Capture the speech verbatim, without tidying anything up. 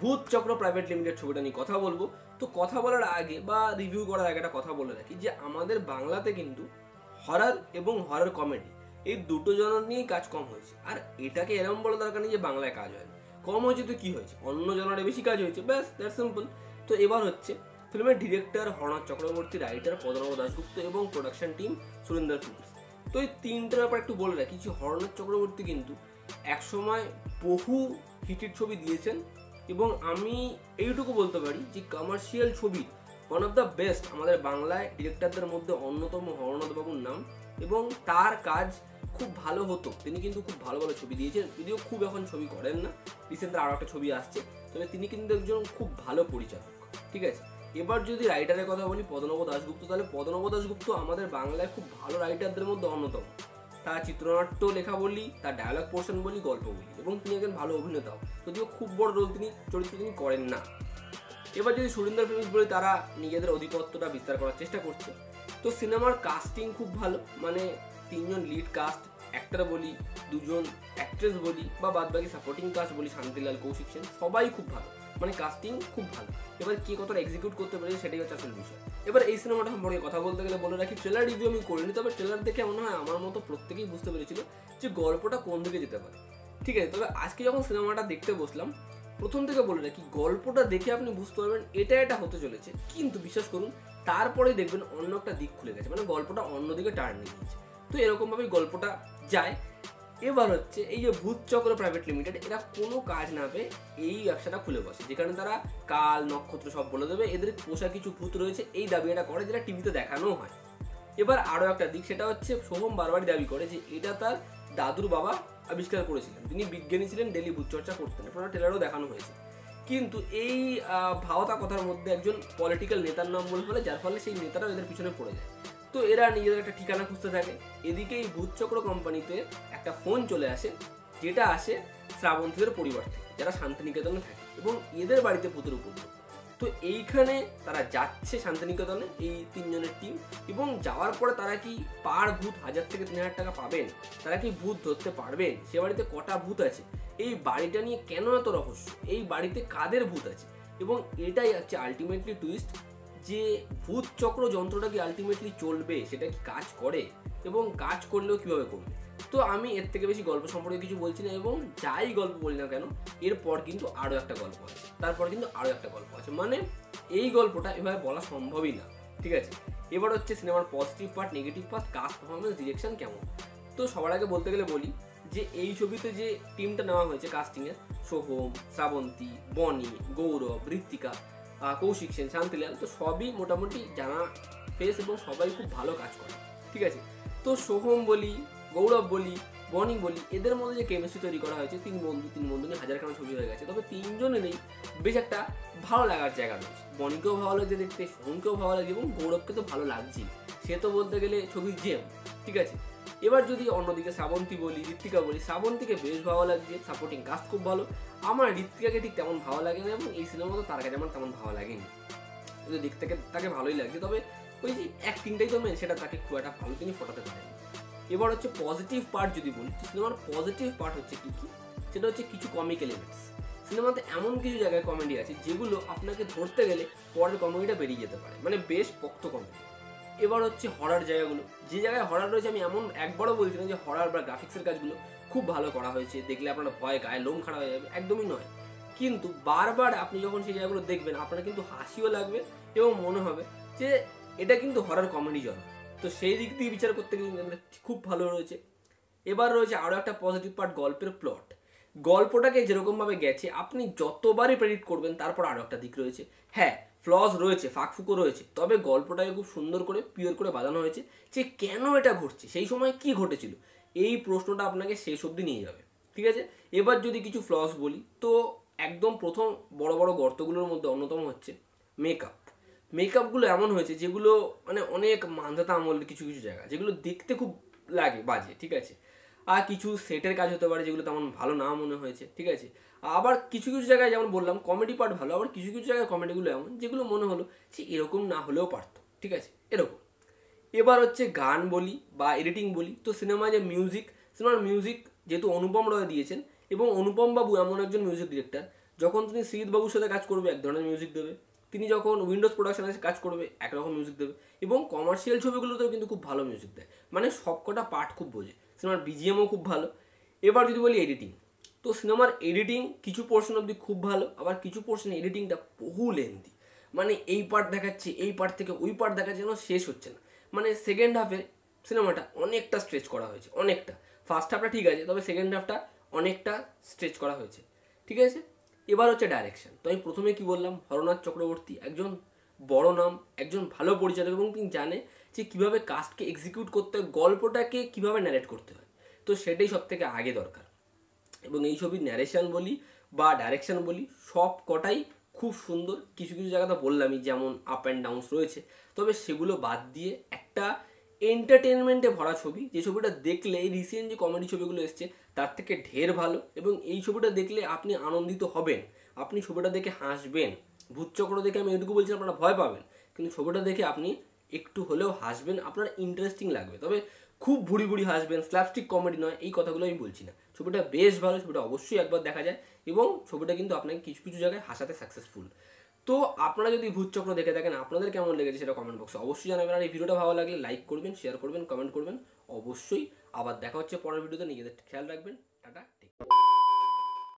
ভূতচক্র private limited ছবিটা নিয়ে কথা বলবো। তো কথা বলার আগে বা রিভিউ করার আগে একটা কথা বলে রাখি যে আমাদের বাংলাতে কিন্তু হরর এবং হরর কমেডি এই দুটো জনর নিয়েই কাজ কম হয়েছে। আর এটাকে এরকম বলা দরকার নেই যে বাংলায় কাজ হয়নি, কম হয়েছে তো কী হয়েছে, অন্য জনরে বেশি কাজ হয়েছে, ব্যাস দ্যাট সিম্পল। তো এবার হচ্ছে ফিল্মের ডিরেক্টর গৌরব চক্রবর্তী, রাইটার পদ্মনাভ দাশগুপ্ত এবং প্রোডাকশন টিম সুরিন্দর ফিল্মস। তো এই তিনটার ব্যাপার একটু বলে রাখি যে গৌরব চক্রবর্তী কিন্তু একসময় বহু হিটের ছবি দিয়েছেন এবং আমি এইটুকু বলতে পারি যে কমার্শিয়াল ছবি ওয়ান অফ দ্য বেস্ট আমাদের বাংলায় ডিরেক্টরদের মধ্যে অন্যতম হরনাথবাবুর নাম, এবং তার কাজ খুব ভালো হতো। তিনি কিন্তু খুব ভালো ভালো ছবি দিয়েছেন, যদিও খুব এখন ছবি করেন না, রিসেন্ট আরও একটা ছবি আসছে, তবে তিনি কিন্তু একজন খুব ভালো পরিচালক, ঠিক আছে। এবার যদি রাইটারের কথা বলি পদ্মনাভ দাশগুপ্ত, তাহলে পদ্মনাভ দাশগুপ্ত আমাদের বাংলায় খুব ভালো রাইটারদের মধ্যে অন্যতম। তার চিত্রনাট্য লেখা বলি, তার ডায়ালগ পোর্শন বলি, গল্প বলি, এবং তিনি একজন ভালো অভিনেতাও, যদিও খুব বড় রোল তিনি চরিত্র তিনি করেন না। এবার যদি সুরিন্দর ফিল্মস বলি, তারা নিজেদের আধিপত্যটা বিস্তার করার চেষ্টা করছে। তো সিনেমার কাস্টিং খুব ভালো, মানে তিনজন লিড কাস্ট অ্যাক্টর বলি, দুজন অ্যাক্ট্রেস বলি, বা বাদ বাকি সাপোর্টিং কাস্ট বলি, শান্তিলাল, কৌশিক সেন, সবাই খুব ভালো, মানে কাস্টিং খুব ভালো। এবার কে কতটা এক্সিকিউট করতে পেরেছে সেটাই হচ্ছে আসল বিষয়। এবার এই সিনেমাটা সম্পর্কে কথা বলতে গেলে বলে রাখি, ট্রেলার রিভিউ আমি করিনি, তবে ট্রেলার দেখে মনে হয় আমার মতো প্রত্যেকেই বুঝতে পেরেছিল যে গল্পটা কোন দিকে যেতে পারে, ঠিক আছে। তবে আজকে যখন সিনেমাটা দেখতে বসলাম, প্রথম থেকে বলে রাখি গল্পটা দেখে আপনি বুঝতে পারবেন এটা এটা হতে চলেছে, কিন্তু বিশ্বাস করুন তারপরে দেখবেন অন্য একটা দিক খুলে গেছে, মানে গল্পটা অন্যদিকে টার্ন নিয়ে গেছে। তো এরকমভাবেই গল্পটা যায়। এবার হচ্ছে এই যে ভূতচক্র প্রাইভেট লিমিটেড, এরা কোনো কাজ না পেয়ে এই ব্যবসাটা খুলে বসে, যেখানে তারা কাল নক্ষত্র সব বলে দেবে, এদের পোষা কিছু ভূত রয়েছে এই দাবি এটা করে, যেটা টিভিতে দেখানো হয়। এবার আরও একটা দিক, সেটা হচ্ছে সোহম বারবারই দাবি করে যে এটা তার দাদুর বাবা আবিষ্কার করেছিলেন, তিনি বিজ্ঞানী ছিলেন, ডেলি ভূতচর্চা করতেন, আপনারা ট্রেলারও দেখানো হয়েছে। কিন্তু এই ভাওতা কথার মধ্যে একজন পলিটিক্যাল নেতার নাম বলে ফেলে, যার ফলে সেই নেতারাও এদের পিছনে পড়ে যায়। তো এরা নিজেদের একটা ঠিকানা খুঁজতে থাকে। এদিকে এই ভূতচক্র কোম্পানিতে একটা ফোন চলে আসে, যেটা আসে শ্রাবন্তীদের পরিবার থেকে, যারা শান্তিনিকেতনে থাকে, এবং এদের বাড়িতে ভূতের উপদ্রব। তো এইখানে তারা যাচ্ছে শান্তিনিকেতনে এই তিনজনের টিম, এবং যাওয়ার পরে তারা কি পার ভূত হাজার থেকে তিন হাজার টাকা পাবেন, তারা কি ভূত ধরতে পারবেন, সে বাড়িতে কটা ভূত আছে, এই বাড়িটা নিয়ে কেন এত রহস্য, এই বাড়িতে কাদের ভূত আছে, এবং এটাই হচ্ছে আলটিমেটলি টুইস্ট যে ভূতচক্র যন্ত্রটা কি আলটিমেটলি চলবে, সেটা কি কাজ করে, এবং কাজ করলেও কীভাবে করবে। তো আমি এর থেকে বেশি গল্প সম্পর্কে কিছু বলছি না, এবং যাই গল্প বলি না কেন এরপর কিন্তু আরও একটা গল্প আছে, তারপর কিন্তু আরও একটা গল্প আছে, মানে এই গল্পটা এভাবে বলা সম্ভবই না, ঠিক আছে। এবার হচ্ছে সিনেমার positive part, negative part, cast, performance, direction কেমন। তো সবার আগে বলতে গেলে বলি যে এই ছবিতে যে টিমটা নেওয়া হয়েছে কাস্টিংয়ের, সোহম, শ্রাবন্তী, বনি, গৌরব, ঋত্বিকা, কৌশিক সেন, শান্তিলাল, তো সবই মোটামুটি জানা ফেস এবং সবাই খুব ভালো কাজ করে, ঠিক আছে। তো সোহম বলি, গৌরব বলি, বনি বলি, এদের মধ্যে যে কেমিস্ট্রি তৈরি করা হয়েছে, তিন বন্ধু তিন বন্ধু নিয়ে হাজারখানা ছবি হয়ে গেছে, তবে তিনজনেরই বেশ একটা ভালো লাগার জায়গা রয়েছে। বনিকেও ভালো লাগছে দেখতে, সোহমকেও ভালো লাগছে, এবং গৌরবকে তো ভালো লাগছে, সে তো বলতে গেলে ছবির জেম, ঠিক আছে। এবার যদি অন্যদিকে শ্রাবন্তী বলি, ঋত্বিকা বলি, শ্রাবন্তীকে বেশ ভালো লাগছে, সাপোর্টিং কাস্ট খুব ভালো। আমার ঋত্বিকাকে ঠিক তেমন ভালো লাগে না, এবং এই সিনেমা তো তার কাছে আমার তেমন ভালো লাগেনি, যদি দেখতে তাকে ভালোই লাগছে, তবে ওই যে অ্যাক্টিংটাই তো মেন, সেটা তাকে খুব একটা ভালো তিনি ফোটাতে পারেন। এবার হচ্ছে পজিটিভ পার্ট যদি বলি, সিনেমার পজিটিভ পার্ট হচ্ছে কী কী, সেটা হচ্ছে কিছু কমিক এলিমেন্টস। সিনেমাতে এমন কিছু জায়গায় কমেডি আছে যেগুলো আপনাকে ধরতে গেলে পরের কমেডিটা বেরিয়ে যেতে পারে, মানে বেশ পক্ত কমেডি। এবার হচ্ছে হরার জায়গাগুলো, যে জায়গায় হরার রয়েছে আমি এমন একবারও বলছি না যে হরার বা গ্রাফিক্সের কাজগুলো খুব ভালো করা হয়েছে, দেখলে আপনার ভয় গায়ে লোম খাড়া হয়ে যাবে, একদমই নয়। কিন্তু বারবার আপনি যখন সেই জায়গাগুলো দেখবেন আপনার কিন্তু হাসিও লাগবে এবং মনে হবে যে এটা কিন্তু হরার কমেডি জনরা, তো সেই দিক দিয়ে বিচার করতে গেলে খুব ভালো রয়েছে। এবার রয়েছে আরও একটা পজিটিভ পার্ট, গল্পের প্লট। গল্পটাকে যেরকমভাবে গেছে আপনি যতবারই প্রেডিক্ট করবেন, তারপর আরও একটা দিক রয়েছে, হ্যাঁ ফ্লস রয়েছে, ফাঁকফুকো রয়েছে, তবে গল্পটাকে খুব সুন্দর করে পিওর করে বাঁধানো হয়েছে যে কেন এটা ঘটছে, সেই সময় কি ঘটেছিল, এই প্রশ্নটা আপনাকে শেষ অবধি নিয়ে যাবে, ঠিক আছে। এবার যদি কিছু ফ্লস বলি, তো একদম প্রথম বড় বড় গর্তগুলোর মধ্যে অন্যতম হচ্ছে মেকআপ। মেকআপগুলো এমন হয়েছে যেগুলো মানে অনেক মান্ধাতা আমলের কিছু কিছু জায়গা, যেগুলো দেখতে খুব লাগে বাজে, ঠিক আছে। আর কিছু সেটের কাজ হতে পারে যেগুলো তেমন ভালো না মনে হয়েছে, ঠিক আছে। আবার কিছু কিছু জায়গায় যেমন বললাম কমেডি পার্ট ভালো, আবার কিছু কিছু জায়গায় কমেডিগুলো এমন যেগুলো মনে হলো যে এরকম না হলেও পারত, ঠিক আছে, এরকম। এবার হচ্ছে গান বলি বা এডিটিং বলি, তো সিনেমায় যে মিউজিক, সিনেমার মিউজিক যেহেতু অনুপম রয় দিয়েছেন, এবং অনুপম বাবু এমন একজন মিউজিক ডিরেক্টর যখন তিনি সৈয়দ বাবুর সাথে কাজ করবে এক ধরনের মিউজিক দেবে, তিনি যখন উইন্ডোজ প্রোডাকশনে কাজ করবে এক রকম মিউজিক দেবে, এবং কমার্শিয়াল ছবিগুলোতেও কিন্তু খুব ভালো মিউজিক দেয়, মানে সবকটা পার্ট খুব বোঝে। সিনেমার বিজিএমও খুব ভালো। এবার যদি বলি এডিটিং, তো সিনেমার এডিটিং কিছু পোর্শন অবধি খুব ভালো, আবার কিছু পোর্শন এডিটিংটা বহু লেন্দি, মানে এই পার্ট দেখাচ্ছে এই পার্ট থেকে ওই পার্ট দেখাচ্ছে যেন শেষ হচ্ছে না। মানে সেকেন্ড হাফে সিনেমাটা অনেকটা স্ট্রেচ করা হয়েছে, অনেকটা। ফার্স্ট হাফটা ঠিক আছে, তবে সেকেন্ড হাফটা অনেকটা স্ট্রেচ করা হয়েছে, ঠিক আছে। এবার হচ্ছে ডাইরেকশন। তো আমি প্রথমে কী বললাম, হরনাথ চক্রবর্তী একজন বড় নাম, একজন ভালো পরিচালক, এবং তিনি জানে যে কীভাবে কাস্টকে এক্সিকিউট করতে হয়, গল্পটাকে কীভাবে ন্যারেট করতে হয়, তো সেটাই সব থেকে আগে দরকার। এবং এই ছবির ন্যারেশন বলি বা ডাইরেকশান বলি সব কটাই খুব সুন্দর। কিছু কিছু জায়গাটা বললামই, যেমন আপ অ্যান্ড ডাউনস রয়েছে, তবে সেগুলো বাদ দিয়ে একটা এন্টারটেনমেন্টে ভরা ছবি, যে ছবিটা দেখলে এই রিসেন্ট যে কমেডি ছবিগুলো এসছে তার থেকে ঢের ভালো। এবং এই ছবিটা দেখলে আপনি আনন্দিত হবেন, আপনি ছবিটা দেখে হাসবেন। ভূতচক্র দেখে আমি এটুকু বলছি আপনারা ভয় পাবেন, কিন্তু ছবিটা দেখে আপনি একটু হলেও হাসবেন, আপনার ইন্টারেস্টিং লাগবে। তবে খুব ভুড়ি ভুড়ি হাসবেন, স্ল্যাপস্টিক কমেডি নয়, এই কথাগুলো আমি বলছি না। ছবিটা বেশ ভালো, ছবিটা অবশ্যই একবার দেখা যায়, এবং ছবিটা কিন্তু আপনাকে কিছু কিছু জায়গায় হাসাতে সাকসেসফুল। তো আপনারা যদি ভূতচক্র দেখে থাকেন আপনাদের কেমন লেগেছে সেটা কমেন্ট বক্সে অবশ্যই জানাবেন। আর এই ভিডিওটা ভালো লাগলে লাইক করবেন, শেয়ার করবেন, কমেন্ট করবেন অবশ্যই। আবার দেখা হচ্ছে পরের ভিডিওতে, নিজেদের খেয়াল রাখবেন, টাটা।